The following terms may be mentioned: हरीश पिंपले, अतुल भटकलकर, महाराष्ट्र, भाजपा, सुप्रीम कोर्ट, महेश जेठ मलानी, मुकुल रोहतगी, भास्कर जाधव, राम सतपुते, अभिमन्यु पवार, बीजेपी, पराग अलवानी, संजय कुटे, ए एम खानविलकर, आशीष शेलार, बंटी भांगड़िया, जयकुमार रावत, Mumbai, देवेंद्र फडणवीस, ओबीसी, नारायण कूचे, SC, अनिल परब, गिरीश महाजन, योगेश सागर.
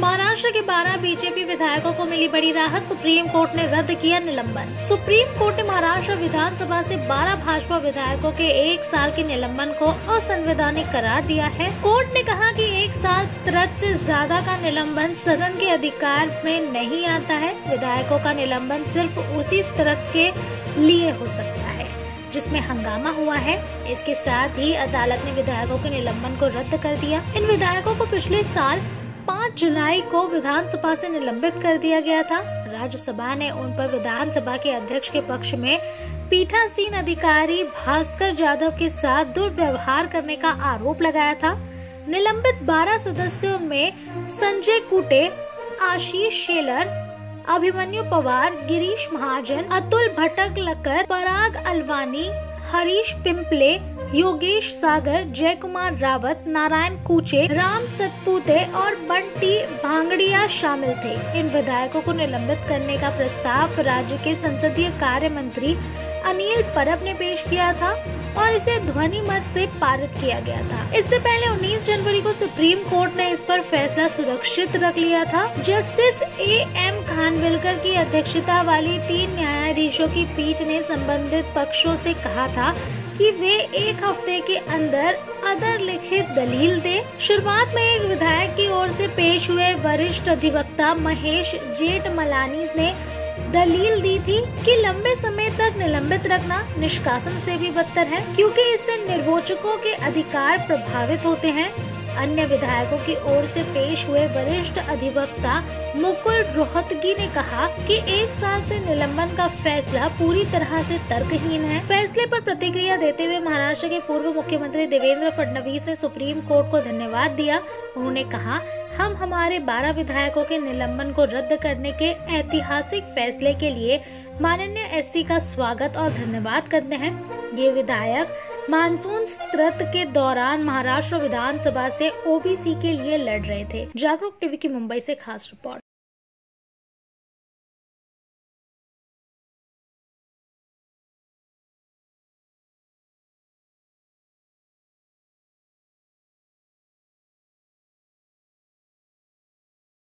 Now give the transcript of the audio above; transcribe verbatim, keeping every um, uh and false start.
महाराष्ट्र के बारह बीजेपी विधायकों को मिली बड़ी राहत, सुप्रीम कोर्ट ने रद्द किया निलंबन। सुप्रीम कोर्ट ने महाराष्ट्र विधानसभा से बारह भाजपा विधायकों के एक साल के निलंबन को असंवैधानिक करार दिया है। कोर्ट ने कहा कि एक साल रद्द से ज्यादा का निलंबन सदन के अधिकार में नहीं आता है। विधायकों का निलंबन सिर्फ उसी तरह के लिए हो सकता है जिसमें हंगामा हुआ है। इसके साथ ही अदालत ने विधायकों के निलंबन को रद्द कर दिया। इन विधायकों को पिछले साल पाँच जुलाई को विधानसभा से निलंबित कर दिया गया था। राज्यसभा ने उन पर विधानसभा के अध्यक्ष के पक्ष में पीठासीन अधिकारी भास्कर जाधव के साथ दुर्व्यवहार करने का आरोप लगाया था। निलंबित बारह सदस्यों में संजय कुटे, आशीष शेलार, अभिमन्यु पवार, गिरीश महाजन, अतुल भटकलकर, पराग अलवानी, हरीश पिंपले, योगेश सागर, जयकुमार रावत, नारायण कूचे, राम सतपुते और बंटी भांगड़िया शामिल थे। इन विधायकों को निलंबित करने का प्रस्ताव राज्य के संसदीय कार्य मंत्री अनिल परब ने पेश किया था और इसे ध्वनि मत से पारित किया गया था। इससे पहले उन्नीस जनवरी को सुप्रीम कोर्ट ने इस पर फैसला सुरक्षित रख लिया था। जस्टिस ए एम खानविलकर की अध्यक्षता वाली तीन न्यायाधीशों की पीठ ने संबंधित पक्षों से कहा था कि वे एक हफ्ते के अंदर अदर लिखित दलील दें। शुरुआत में एक विधायक की ओर से पेश हुए वरिष्ठ अधिवक्ता महेश जेठ मलानी ने दलील दी थी कि लंबे समय तक निलंबित रखना निष्कासन से भी बदतर है, क्योंकि इससे निर्वाचकों के अधिकार प्रभावित होते हैं। अन्य विधायकों की ओर से पेश हुए वरिष्ठ अधिवक्ता मुकुल रोहतगी ने कहा कि एक साल से निलंबन का फैसला पूरी तरह से तर्कहीन है। फैसले पर प्रतिक्रिया देते हुए महाराष्ट्र के पूर्व मुख्यमंत्री देवेंद्र फडणवीस ने सुप्रीम कोर्ट को धन्यवाद दिया। उन्होंने कहा, हम हमारे बारह विधायकों के निलंबन को रद्द करने के ऐतिहासिक फैसले के लिए माननीय एससी का स्वागत और धन्यवाद करते हैं। ये विधायक मानसून सत्र के दौरान महाराष्ट्र विधानसभा से ओबीसी के लिए लड़ रहे थे। जागरूक टीवी की मुंबई से खास रिपोर्ट।